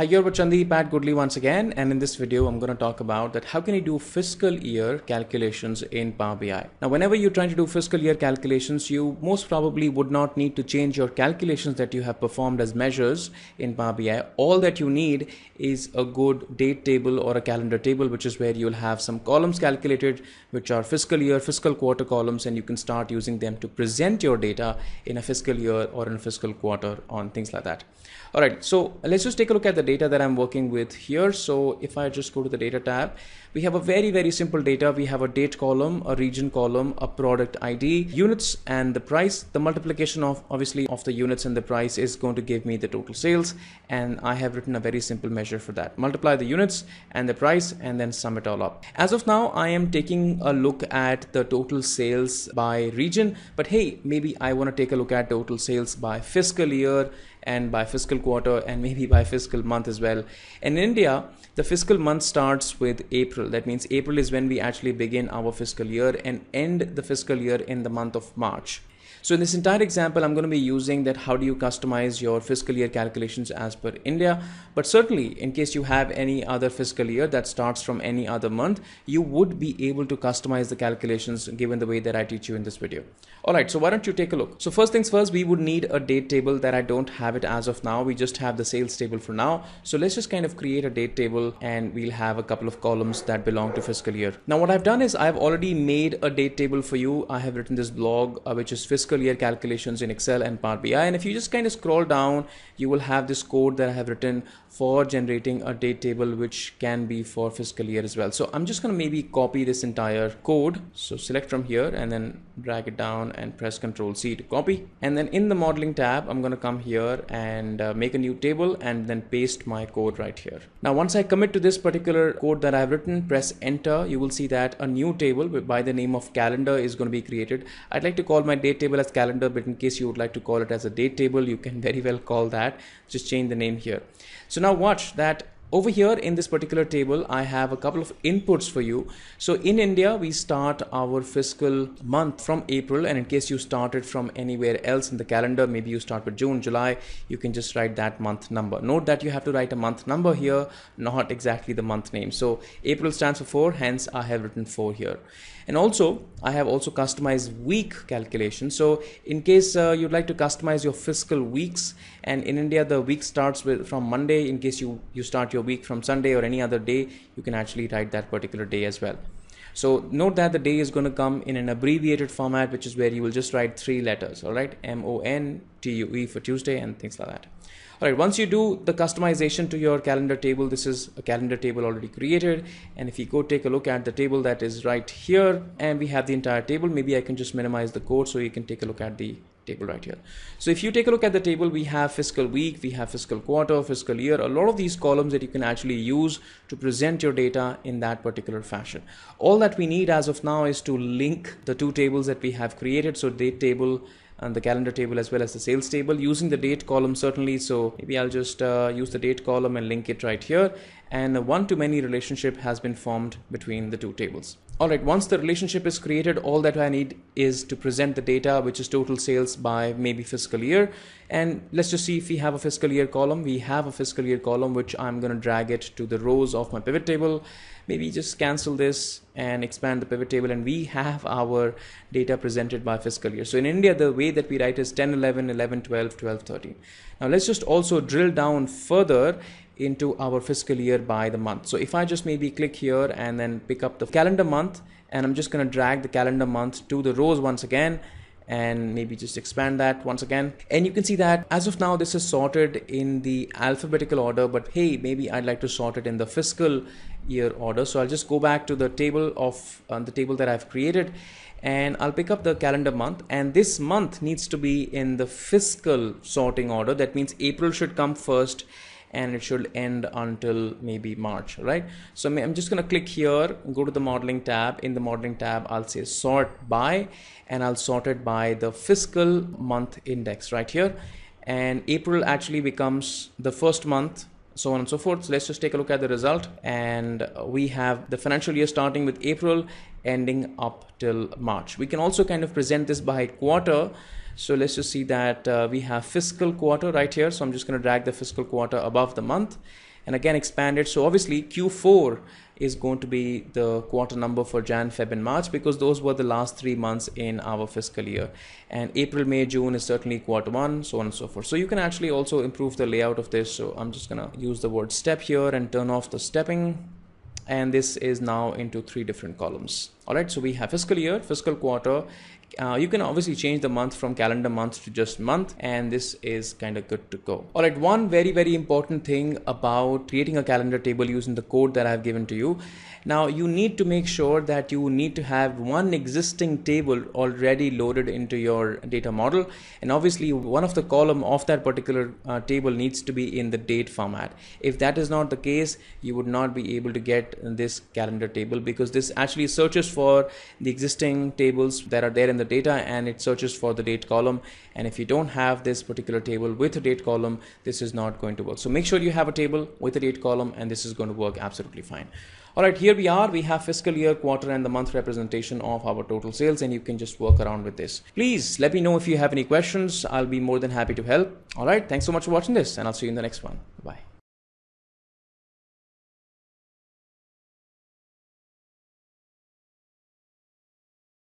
Hi, you're with Chandi Pat Goodley once again, and in this video I'm going to talk about that how can you do fiscal year calculations in Power BI. Now whenever you're trying to do fiscal year calculations, you most probably would not need to change your calculations that you have performed as measures in Power BI. All that you need is a good date table or a calendar table, which is where you'll have some columns calculated which are fiscal year, fiscal quarter columns, and you can start using them to present your data in a fiscal year or in a fiscal quarter on things like that. Alright, so let's just take a look at the data that I'm working with here. So if I just go to the data tab, we have a very simple data. We have a date column, a region column, a product ID, units and the price. The multiplication of obviously of the units and the price is going to give me the total sales, and I have written a very simple measure for that. Multiply the units and the price and then sum it all up. As of now, I am taking a look at the total sales by region, but hey, maybe I want to take a look at total sales by fiscal year and by fiscal quarter and maybe by fiscal month as well. In India, the fiscal month starts with April. That means April is when we actually begin our fiscal year and end the fiscal year in the month of March. So in this entire example, I'm going to be using that how do you customize your fiscal year calculations as per India. But certainly in case you have any other fiscal year that starts from any other month, you would be able to customize the calculations given the way that I teach you in this video. Alright, so why don't you take a look. So first things first, we would need a date table that I don't have it as of now. We just have the sales table for now. So let's just kind of create a date table and we'll have a couple of columns that belong to fiscal year. Now what I've done is I've already made a date table for you. I have written this blog which is fiscal year calculations in Excel and Power BI, and if you just kind of scroll down, you will have this code that I have written for generating a date table which can be for fiscal year as well. So I'm just going to maybe copy this entire code. So select from here and then drag it down and press Ctrl+C to copy, and then in the modeling tab I'm going to come here and make a new table and then paste my code right here. Now once I commit to this particular code that I've written, press enter, you will see that a new table by the name of calendar is going to be created. I'd like to call my date table as calendar, but in case you would like to call it as a date table, you can very well call that. Just change the name here. So now watch that. Over here in this particular table, I have a couple of inputs for you. So in India, we start our fiscal month from April, and in case you started from anywhere else in the calendar, maybe you start with June, July, you can just write that month number. Note that you have to write a month number here, not exactly the month name. So April stands for 4, hence I have written 4 here. And also, I have also customized week calculation. So in case you'd like to customize your fiscal weeks, and in India, the week starts from Monday. In case you start your week from Sunday or any other day, you can actually write that particular day as well. So note that the day is going to come in an abbreviated format, which is where you will just write 3 letters. All right, MONTUE for Tuesday and things like that. All right, once you do the customization to your calendar table, this is a calendar table already created, and if you go take a look at the table that is right here, and we have the entire table. Maybe I can just minimize the code so you can take a look at the table right here. So if you take a look at the table, we have fiscal week, we have fiscal quarter, fiscal year, a lot of these columns that you can actually use to present your data in that particular fashion. All that we need as of now is to link the two tables that we have created, so date table and the calendar table as well as the sales table, using the date column certainly. So maybe I'll just use the date column and link it right here, and a one-to-many relationship has been formed between the two tables. Alright, once the relationship is created, all that I need is to present the data, which is total sales by maybe fiscal year. And let's just see if we have a fiscal year column. We have a fiscal year column, which I'm going to drag it to the rows of my pivot table. Maybe just cancel this and expand the pivot table, and we have our data presented by fiscal year. So in India, the way that we write is 10, 11, 11, 12, 12, 13. Now let's just also drill down further into our fiscal year by the month. So if I just maybe click here and then pick up the calendar month, and I'm just going to drag the calendar month to the rows once again, and maybe just expand that once again, and you can see that as of now this is sorted in the alphabetical order, but hey, maybe I'd like to sort it in the fiscal year order. So I'll just go back to the table of the table that I've created, and I'll pick up the calendar month, and this month needs to be in the fiscal sorting order. That means April should come first and it should end until maybe March, right? So I'm just going to click here, go to the modeling tab. In the modeling tab, I'll say sort by, and I'll sort it by the fiscal month index right here. And April actually becomes the first month, so on and so forth. So let's just take a look at the result. And we have the financial year starting with April, ending up till March. We can also kind of present this by quarter. So let's just see that we have fiscal quarter right here. So I'm just going to drag the fiscal quarter above the month and again expand it. So obviously Q4 is going to be the quarter number for Jan, Feb and March, because those were the last 3 months in our fiscal year, and April, May, June is certainly quarter one, so on and so forth. So you can actually also improve the layout of this. So I'm just gonna use the word step here and turn off the stepping, and this is now into 3 different columns. All right, so we have fiscal year, fiscal quarter. You can obviously change the month from calendar month to just month, and this is kind of good to go. All right, one very, very important thing about creating a calendar table using the code that I've given to you. Now you need to make sure that you need to have one existing table already loaded into your data model, and obviously one of the column of that particular table needs to be in the date format. If that is not the case, you would not be able to get this calendar table, because this actually searches for the existing tables that are there in the data, and it searches for the date column, and if you don't have this particular table with a date column, this is not going to work. So make sure you have a table with a date column, and this is going to work absolutely fine. All right, here we are. We have fiscal year, quarter and the month representation of our total sales, and you can just work around with this. Please let me know if you have any questions. I'll be more than happy to help. All right, thanks so much for watching this, and I'll see you in the next one. Bye.